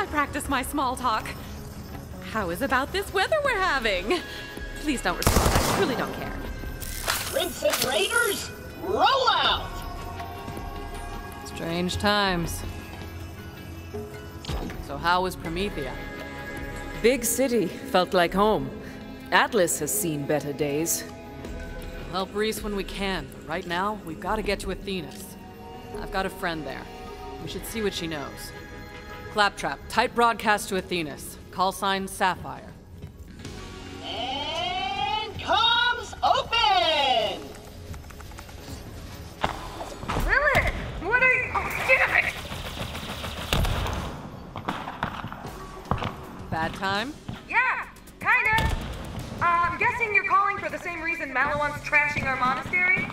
I practice my small talk. How is about this weather we're having? Please don't respond, I truly don't care. Prince and Raiders, roll out! Strange times. So how was Promethea? Big city, felt like home. Atlas has seen better days. We'll help Rhys when we can, but right now, we've got to get to Athena's. I've got a friend there. We should see what she knows. Claptrap, tight broadcast to Athena's. Call sign Sapphire. And comms open! Lilith! What are you... Oh, damn it! Bad time? Yeah, kinda. I'm guessing you're calling for the same reason Maliwan's trashing our monastery?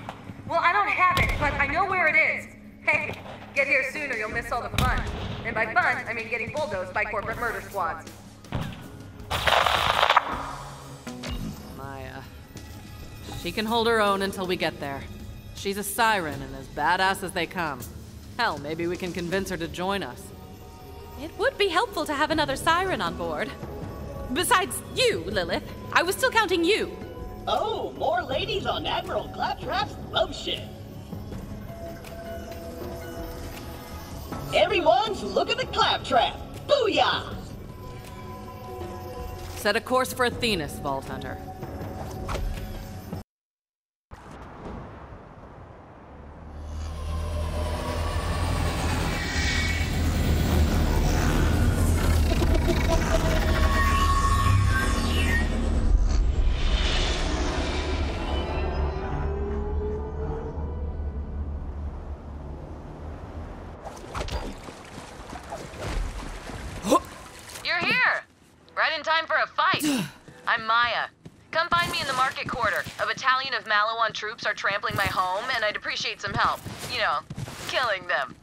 Well, I don't have it, but I know where it is. Hey, get here soon or you'll miss all the fun. And by fun, I mean getting bulldozed by corporate murder squads. Maya. She can hold her own until we get there. She's a siren and as badass as they come. Hell, maybe we can convince her to join us. It would be helpful to have another siren on board. Besides you, Lilith. I was still counting you. Oh, more ladies on Admiral Claptrap's love ship. Everyone's looking at Claptrap. Booyah! Set a course for Athena's, Vault Hunter. Maliwan troops are trampling my home, and I'd appreciate some help. You know, killing them.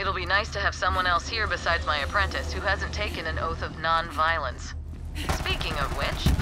It'll be nice to have someone else here besides my apprentice who hasn't taken an oath of non-violence. Speaking of which...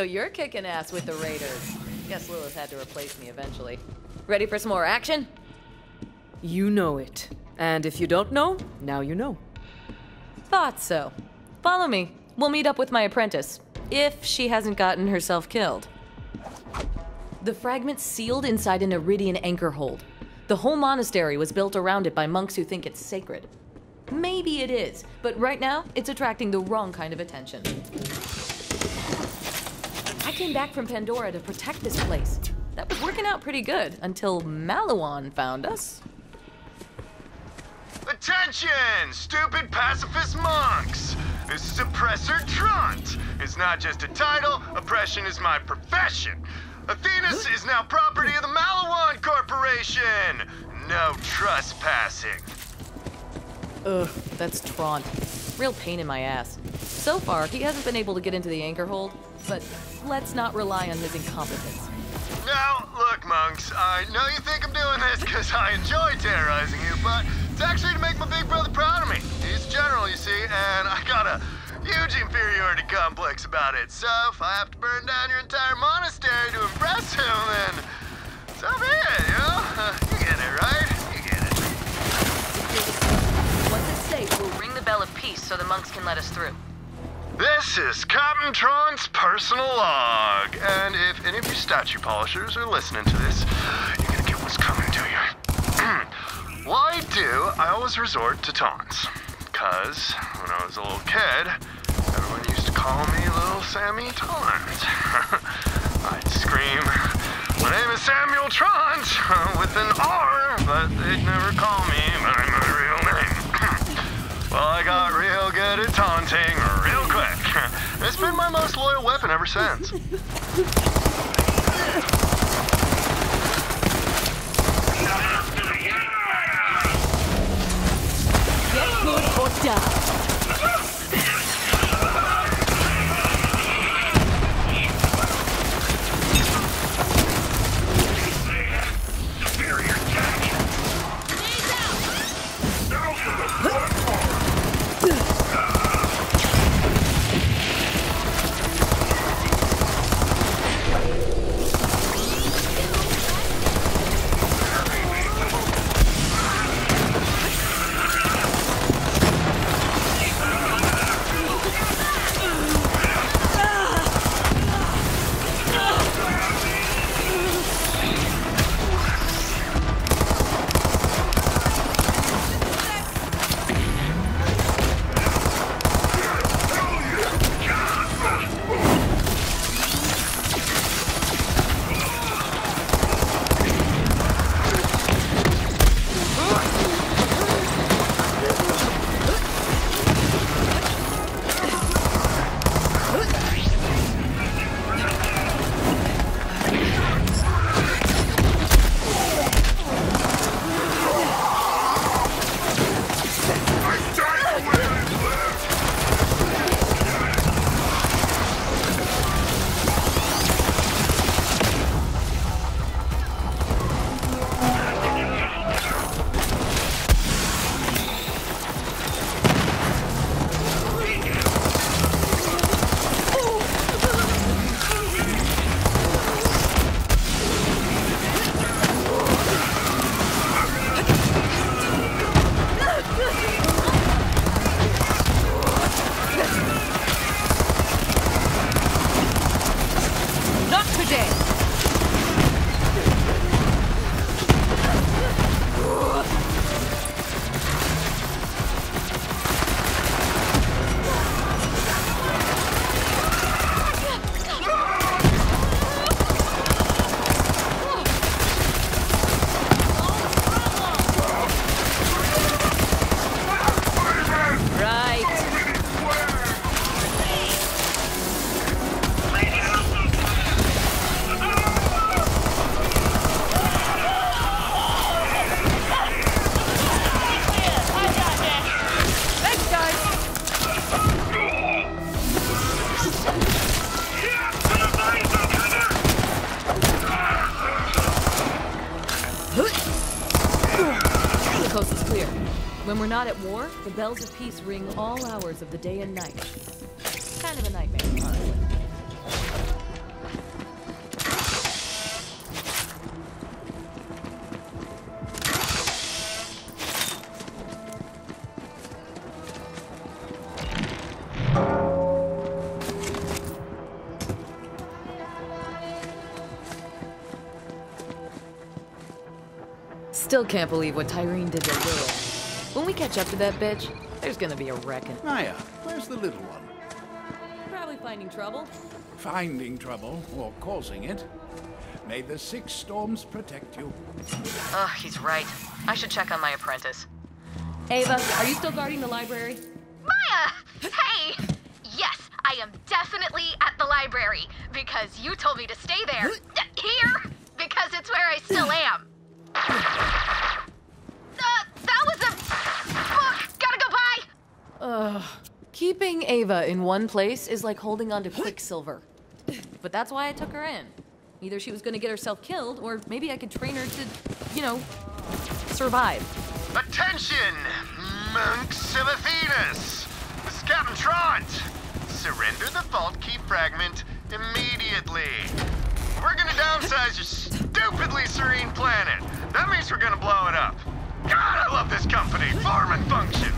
So you're kicking ass with the Raiders. Guess Lilith had to replace me eventually. Ready for some more action? You know it. And if you don't know, now you know. Thought so. Follow me. We'll meet up with my apprentice. If she hasn't gotten herself killed. The fragment's sealed inside an Iridian anchor hold. The whole monastery was built around it by monks who think it's sacred. Maybe it is, but right now, it's attracting the wrong kind of attention. I came back from Pandora to protect this place. That was working out pretty good, until Maliwan found us. Attention, stupid pacifist monks! This is Oppressor Traunt! It's not just a title, oppression is my profession! Athena is now property of the Maliwan Corporation! No trespassing. Ugh, that's Traunt. Real pain in my ass. So far, he hasn't been able to get into the anchor hold, but let's not rely on his incompetence. Now, look, monks, I know you think I'm doing this because I enjoy terrorizing you, but it's actually to make my big brother proud of me. He's general, you see, and I got a huge inferiority complex about it. So if I have to burn down your entire monastery to impress him, then so be it, you know? You get it, right? You get it. Once it's safe, we'll ring the bell of peace so the monks can let us through. This is Captain Traunt's personal log, and if any of you statue polishers are listening to this, you're gonna get what's coming to you. Why do I always resort to taunts? Because when I was a little kid, everyone used to call me Little Sammy Traunt. I'd scream, my name is Samuel Traunt, with an R, but they'd never call me by my real name. Well, I got real good at taunting real quick. It's been my most loyal weapon ever since. Get good or die. Superior tactics. Now for the not at war, the bells of peace ring all hours of the day and night. Kind of a nightmare, honestly. Still can't believe what Tyreen did to Lilith. When we catch up to that bitch, there's gonna be a wrecking. Maya, where's the little one? Probably finding trouble. Finding trouble, or causing it. May the six storms protect you. Ugh, he's right. I should check on my apprentice. Ava, are you still guarding the library? Maya! Hey! Yes, I am definitely at the library, because you told me to stay there. Here, because it's where I still am. That was a book! Gotta go bye! Ugh. Keeping Ava in one place is like holding on to Quicksilver. But that's why I took her in. Either she was gonna get herself killed, or maybe I could train her to, you know, survive. Attention, monks of Athena's! This is Captain Traunt! Surrender the Vault-Key Fragment immediately. We're gonna downsize your stupidly serene planet. That means we're gonna blow it up. God, I love this company, form and function.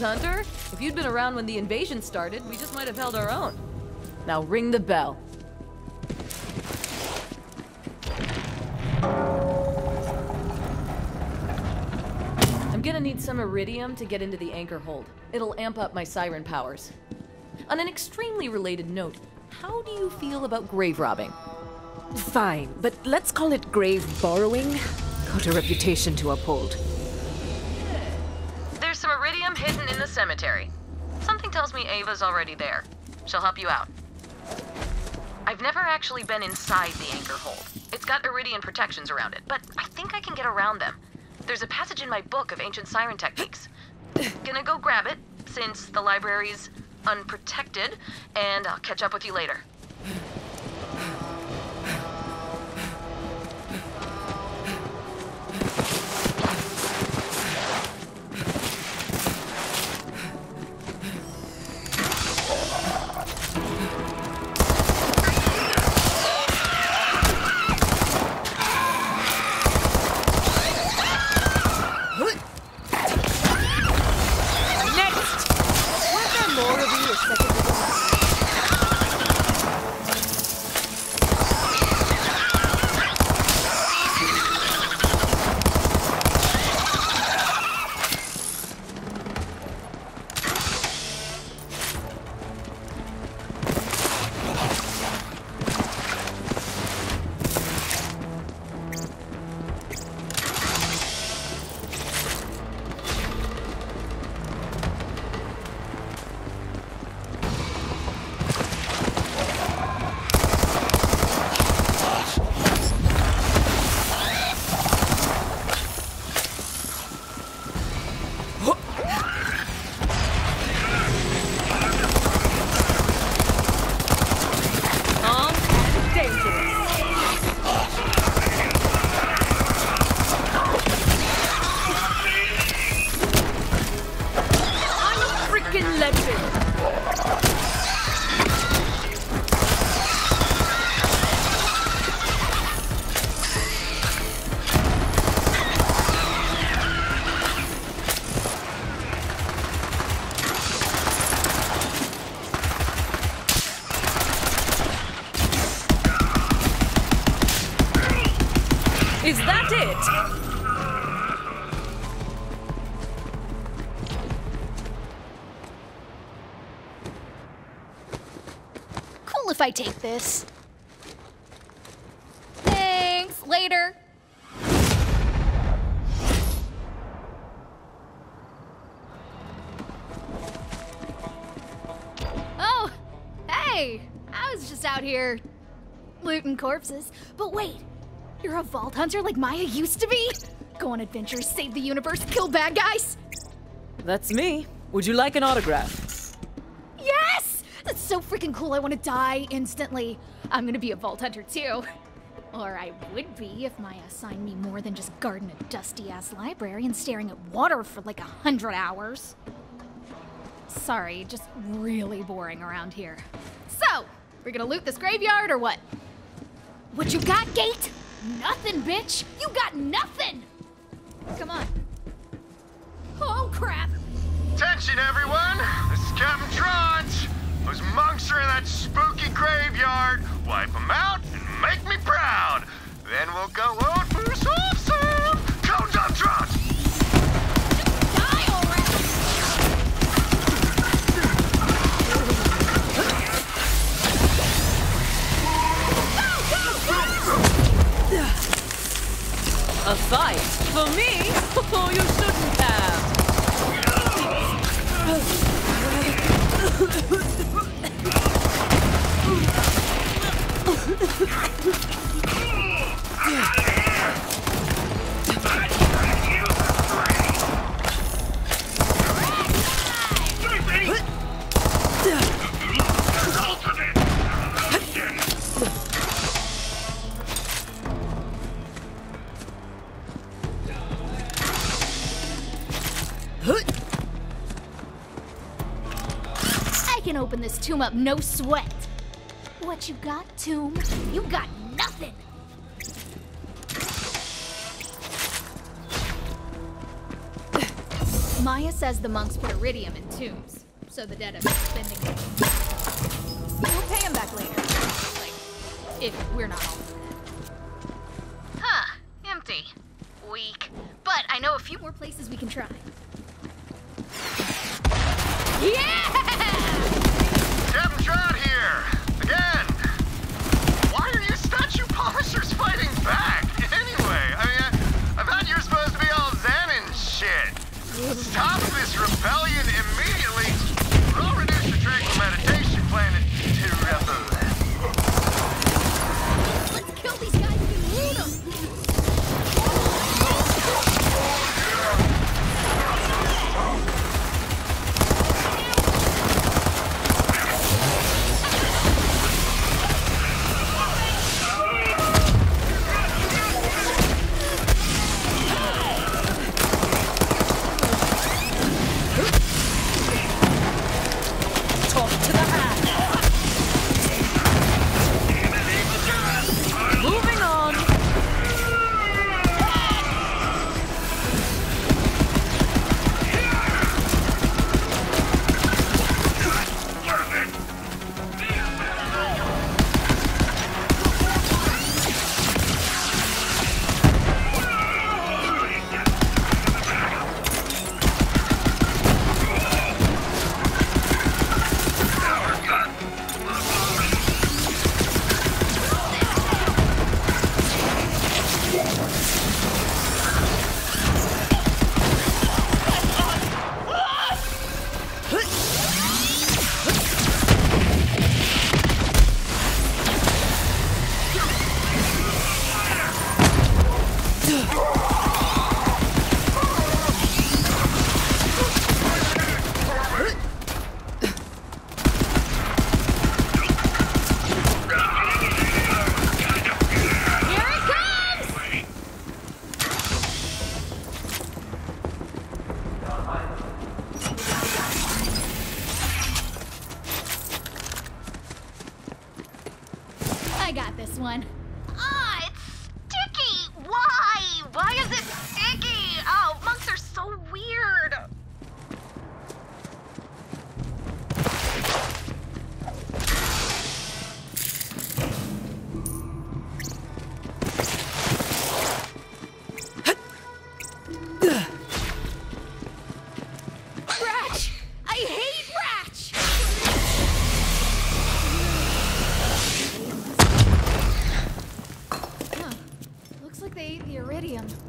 Hunter, if you'd been around when the invasion started, we just might have held our own. Now ring the bell. I'm gonna need some Iridium to get into the anchor hold. It'll amp up my siren powers. On an extremely related note, how do you feel about grave robbing? Fine, but let's call it grave borrowing. Got a reputation to uphold. Some Iridium hidden in the cemetery. Something tells me Ava's already there. She'll help you out. I've never actually been inside the anchor hold. It's got Iridian protections around it, but I think I can get around them. There's a passage in my book of ancient siren techniques. Gonna go grab it, since the library's unprotected, and I'll catch up with you later. Weren't there more of you a second ago? Cool if I take this. Thanks, later. Oh, hey, I was just out here looting corpses, but wait. You're a vault hunter like Maya used to be? Go on adventures, save the universe, kill bad guys? That's me. Would you like an autograph? Yes! That's so freaking cool, I want to die instantly. I'm gonna be a vault hunter too. Or I would be if Maya assigned me more than just guarding a dusty-ass library and staring at water for like 100 hours. Sorry, just really boring around here. So, we're gonna loot this graveyard or what? What you got, Gate? Nothing, bitch! You got nothing! Come on. Oh, crap! Attention, everyone! This is Captain Traunt! Those monks are in that spooky graveyard! Wipe them out and make me proud! Then we'll go out for some! Come down, Traunt! A fight for me? Oh, you shouldn't have. I can open this tomb up, no sweat. What you got, tomb? You got nothing. Maya says the monks put iridium in tombs, so the dead have been spending it. We'll pay him back later, like if we're not all dead. Huh? Empty. Weak. But I know a few more places we can try. Yeah! Captain Traunt here! Again! Why are you statue polishers fighting back? Anyway, I mean, I thought you were supposed to be all zen and shit. Stop this rebellion immediately! We'll reduce the tranquil meditation planet to rebel. Let's kill these guys and loot them!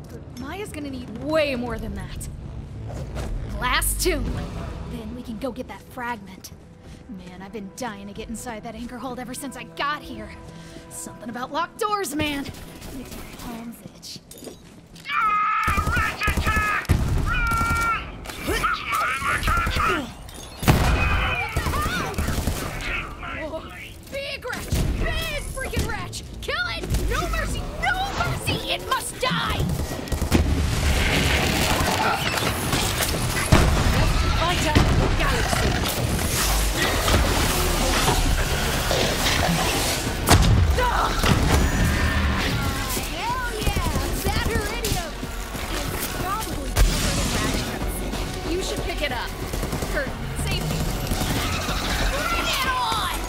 But Maya's gonna need way more than that. Glass tomb. Then we can go get that fragment. Man, I've been dying to get inside that anchor hold ever since I got here. Something about locked doors, man. Makes my palms itch. Big wretch! Big freaking wretch! Kill it! No mercy! No mercy! It must die! Fighter Galaxy! Hell yeah! That Iridian is probably covered in magic. You should pick it up. For safety. Bring it on!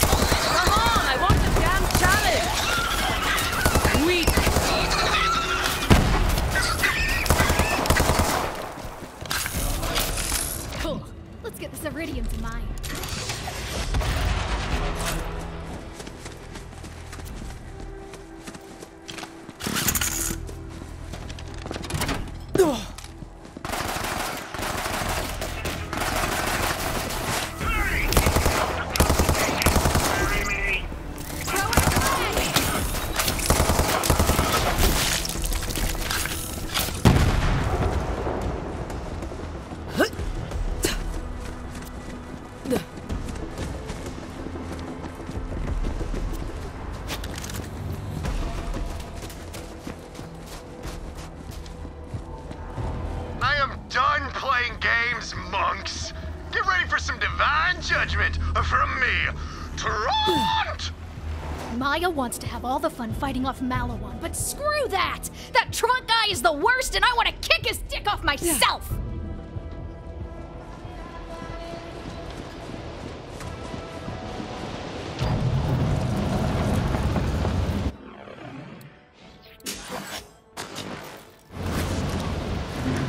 Come on, I want the damn challenge! Weak! Cool. Let's get this Iridian to mine. Wants to have all the fun fighting off Maliwan, but screw that! That Traunt guy is the worst, and I want to kick his dick off myself!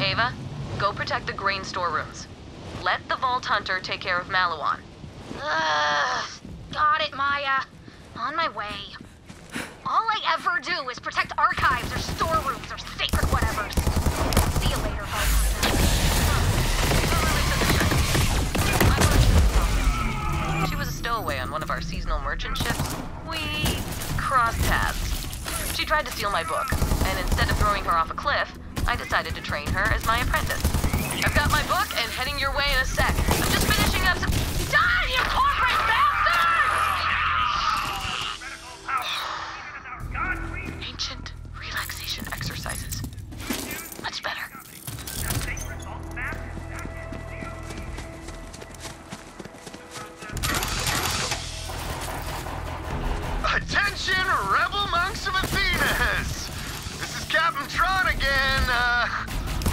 Ava, go protect the grain storerooms. Let the Vault Hunter take care of Maliwan. Got it, Maya. On my way. All I ever do is protect archives or storerooms or sacred whatevers. See you later, Vault Hunter. She was a stowaway on one of our seasonal merchant ships. We crossed paths. She tried to steal my book, and instead of throwing her off a cliff, I decided to train her as my apprentice. I've got my book and heading your way in a sec. I'm just finishing up some... Die, you corporate bastard! Ancient relaxation exercises. Much better. Attention, rebel monks of Athena's! This is Captain Traunt again.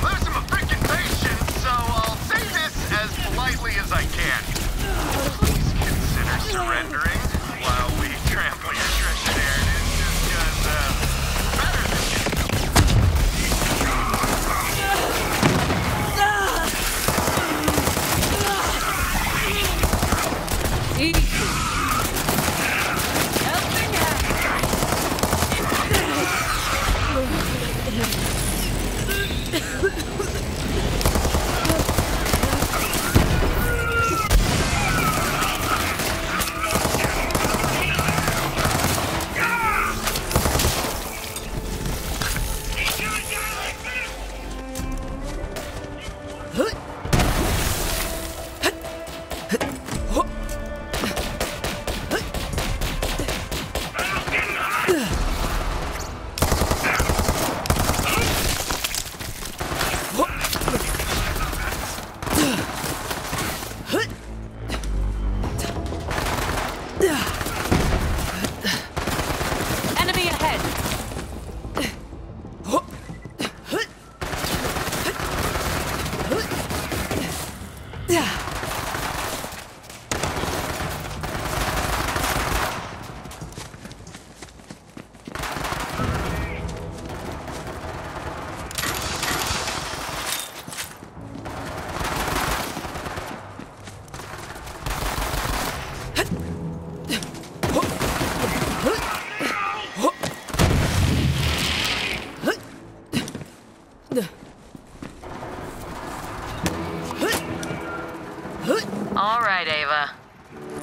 Losing my freaking patience, so I'll say this as politely as I can. Please consider surrendering while we trample your treasure there.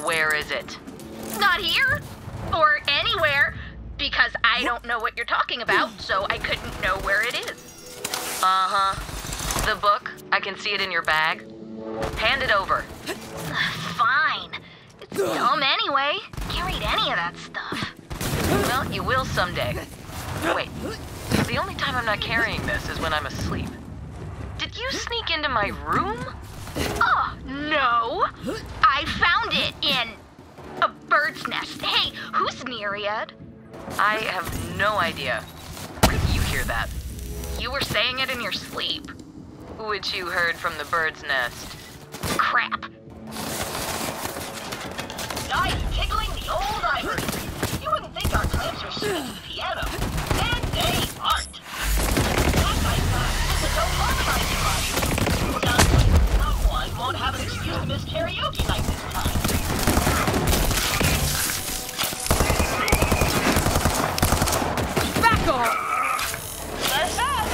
where is it? Not here or anywhere, because I don't know what you're talking about, so I couldn't know where it is. The book, I can see it in your bag. Hand it over. Fine. It's dumb anyway. Can't read any of that stuff. Well, you will someday. Wait. The only time I'm not carrying this is when I'm asleep. Did you sneak into my room? Oh, no. I found it in a bird's nest. Hey, who's Nereid? I have no idea. Did you hear that? You were saying it in your sleep, which you heard from the bird's nest. Crap. Nice tickling the old ivory. You wouldn't think our clamps are singing the piano, and they aren't. That guy's class is a no-harmonizing body. Sounds like someone won't have an excuse to miss karaoke night this time. Back off! That's us!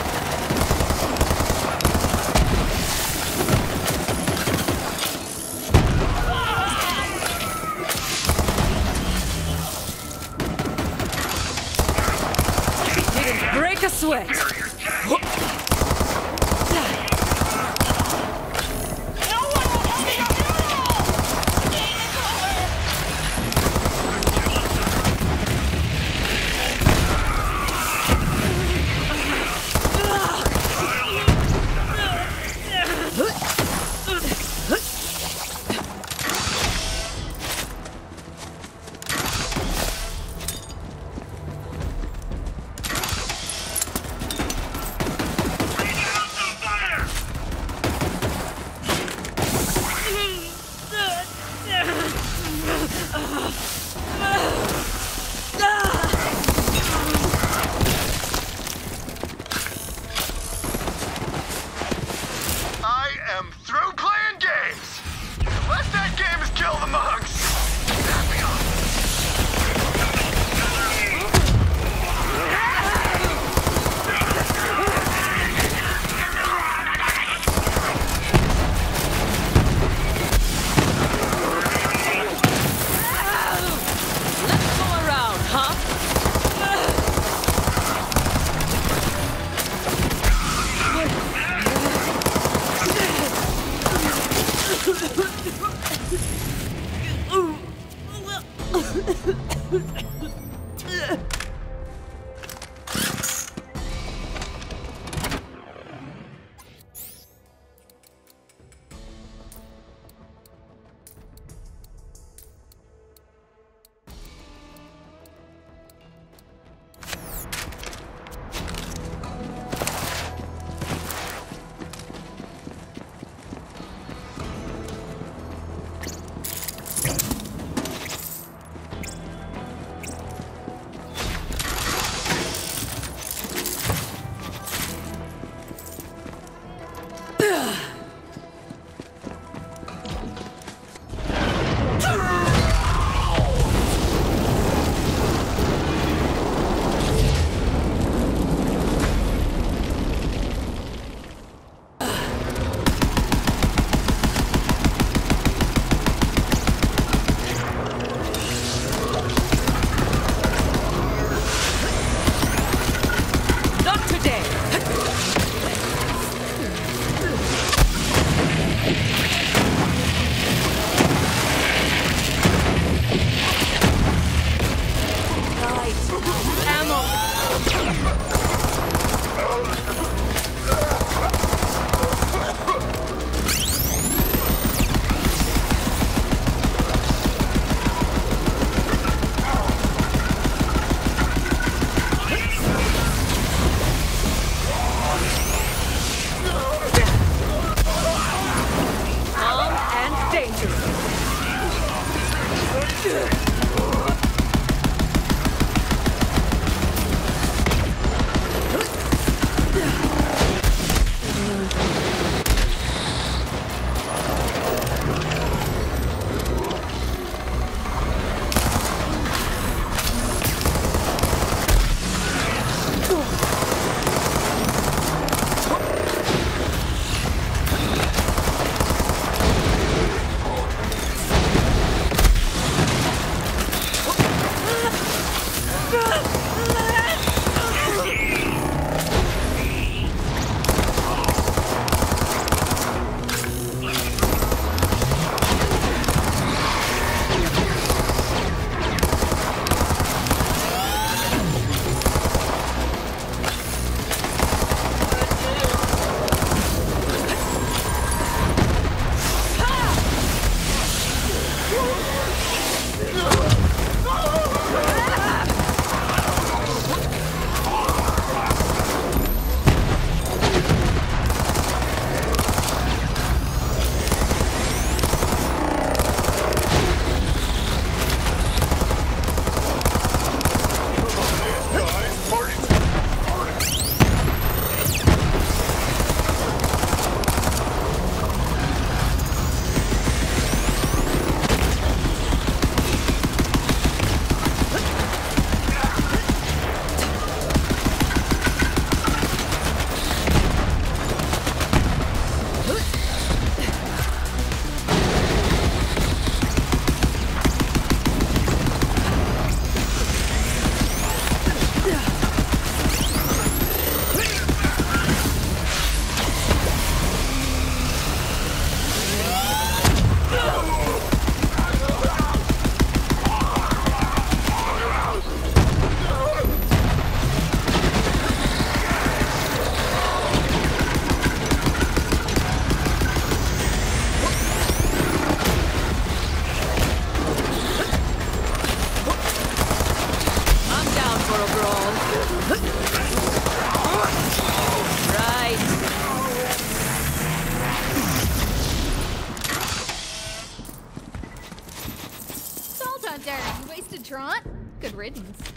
Traunt. Good riddance.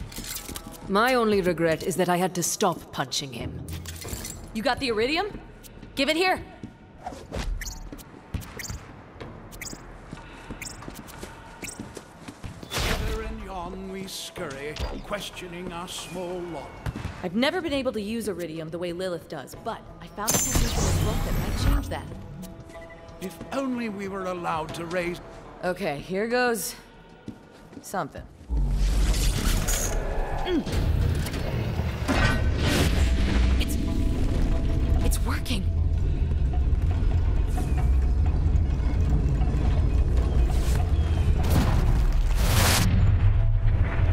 My only regret is that I had to stop punching him. You got the Iridium? Give it here! Hither and yon we scurry, questioning our small lot. I've never been able to use Iridium the way Lilith does, but I found a technique in this book that might change that. If only we were allowed to raise... Okay, here goes... something. It's working.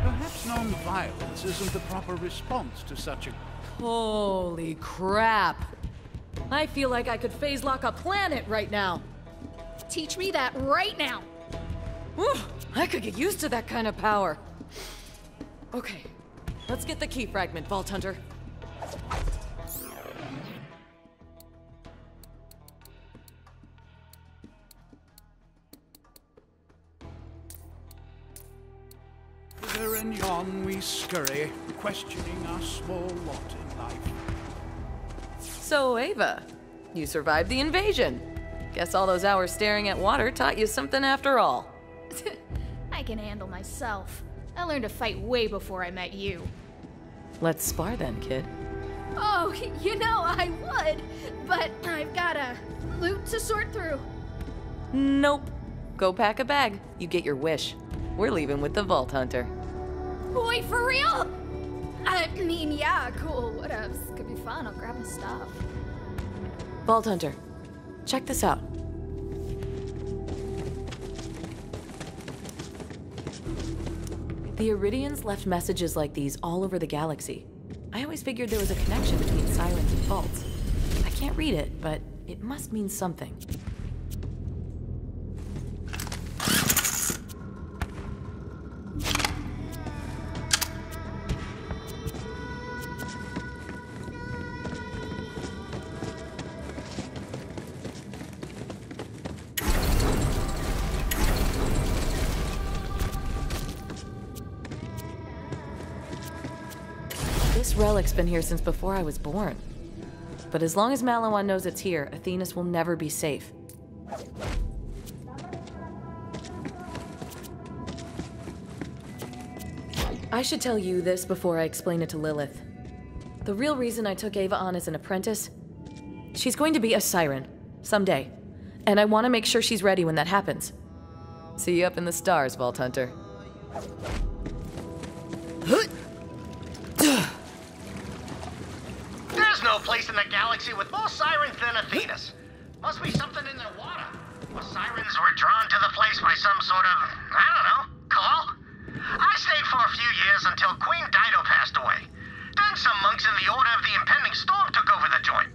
Perhaps non-violence isn't the proper response to such a... Holy crap. I feel like I could phase lock a planet right now. Teach me that right now. Ooh, I could get used to that kind of power. Okay. Let's get the key fragment, Vault Hunter. Hither and yon we scurry, questioning our small lot in life. So, Ava, you survived the invasion. Guess all those hours staring at water taught you something after all. I can handle myself. I learned to fight way before I met you. Let's spar then, kid. Oh, you know I would, but I've got a loot to sort through. Nope. Go pack a bag. You get your wish. We're leaving with the Vault Hunter. Wait, for real? I mean, yeah, cool. What ups? Could be fun. I'll grab my stuff. Vault Hunter, check this out. The Iridians left messages like these all over the galaxy. I always figured there was a connection between sirens and vaults. I can't read it, but it must mean something. Relic's been here since before I was born. But as long as Maliwan knows it's here, Athena's will never be safe. I should tell you this before I explain it to Lilith. The real reason I took Ava on as an apprentice? She's going to be a siren, someday. And I want to make sure she's ready when that happens. See you up in the stars, Vault Hunter. Place in the galaxy with more sirens than Athena's. Must be something in their water. Well, sirens were drawn to the place by some sort of, I don't know, call? I stayed for a few years until Queen Dido passed away. Then some monks in the Order of the Impending Storm took over the joint.